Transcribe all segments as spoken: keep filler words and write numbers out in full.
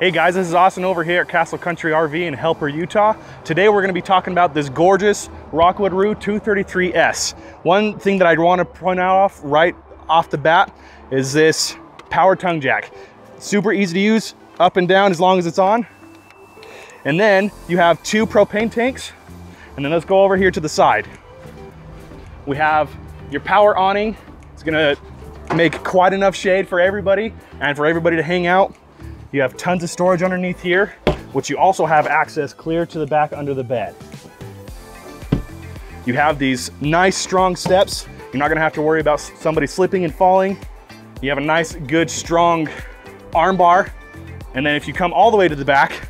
Hey guys, this is Austin over here at Castle Country R V in Helper, Utah. Today we're going to be talking about this gorgeous Rockwood Roo two thirty-three S. One thing that I want to point out off right off the bat is this power tongue jack. Super easy to use, up and down as long as it's on. And then you have two propane tanks. And then let's go over here to the side. We have your power awning. It's going to make quite enough shade for everybody and for everybody to hang out. You have tons of storage underneath here, which you also have access clear to the back under the bed. You have these nice strong steps. You're not gonna have to worry about somebody slipping and falling. You have a nice, good, strong arm bar. And then if you come all the way to the back,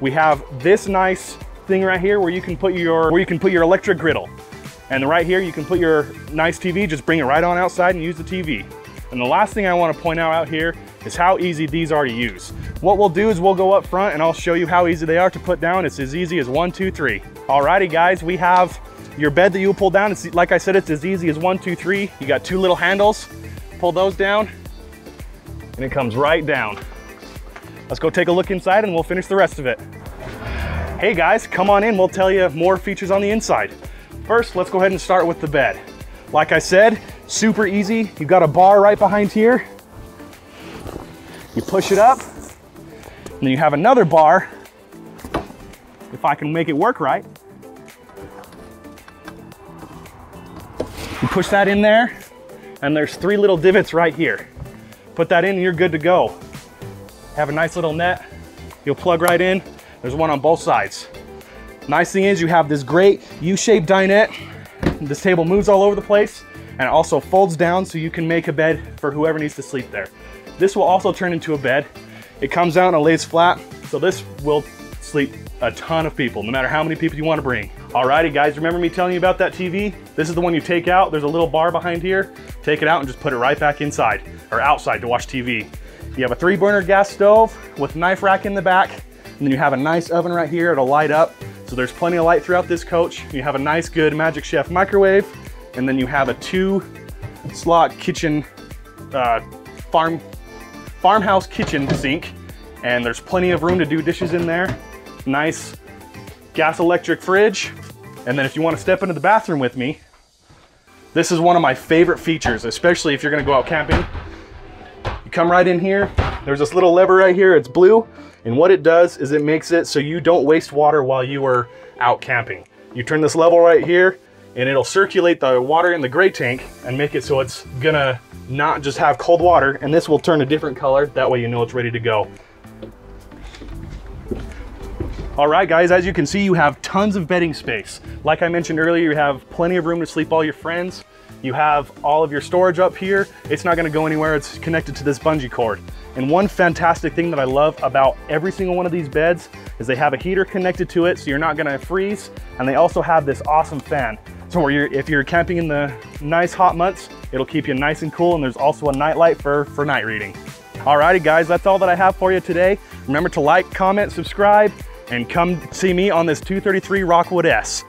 we have this nice thing right here where you can put your, where you can put your electric griddle. And right here, you can put your nice T V, just bring it right on outside and use the T V. And the last thing I wanna point out out here is how easy these are to use. What we'll do is we'll go up front and I'll show you how easy they are to put down. It's as easy as one, two, three. Alrighty guys, we have your bed that you pull down. It's, like I said, it's as easy as one, two, three. You got two little handles, pull those down and it comes right down. Let's go take a look inside and we'll finish the rest of it. Hey guys, come on in. We'll tell you more features on the inside. First, let's go ahead and start with the bed. Like I said, super easy. You've got a bar right behind here. You push it up, and then you have another bar, if I can make it work right. You push that in there, and there's three little divots right here. Put that in and you're good to go. Have a nice little net, you'll plug right in. There's one on both sides. Nice thing is you have this great U-shaped dinette. This table moves all over the place, and it also folds down so you can make a bed for whoever needs to sleep there. This will also turn into a bed. It comes out and it lays flat, so this will sleep a ton of people, no matter how many people you want to bring. Alrighty guys, remember me telling you about that T V? This is the one you take out. There's a little bar behind here. Take it out and just put it right back inside, or outside to watch T V. You have a three burner gas stove with knife rack in the back, and then you have a nice oven right here. It'll light up, so there's plenty of light throughout this coach. You have a nice, good Magic Chef microwave, and then you have a two slot kitchen, uh, farm, farmhouse kitchen sink, and there's plenty of room to do dishes in there. Nice gas electric fridge. And then if you want to step into the bathroom with me, this is one of my favorite features, especially if you're going to go out camping. You come right in here. There's this little lever right here. It's blue. And what it does is it makes it so you don't waste water while you are out camping. You turn this level right here and it'll circulate the water in the gray tank and make it so it's gonna not just have cold water, and this will turn a different color. That way you know it's ready to go. All right guys, as you can see, you have tons of bedding space. Like I mentioned earlier, you have plenty of room to sleep all your friends. You have all of your storage up here. It's not gonna go anywhere. It's connected to this bungee cord. And one fantastic thing that I love about every single one of these beds is they have a heater connected to it, so you're not gonna freeze. And they also have this awesome fan. So where you're, if you're camping in the nice hot months, it'll keep you nice and cool, and there's also a night light for, for night reading. Alrighty guys, that's all that I have for you today. Remember to like, comment, subscribe, and come see me on this two thirty-three Rockwood S.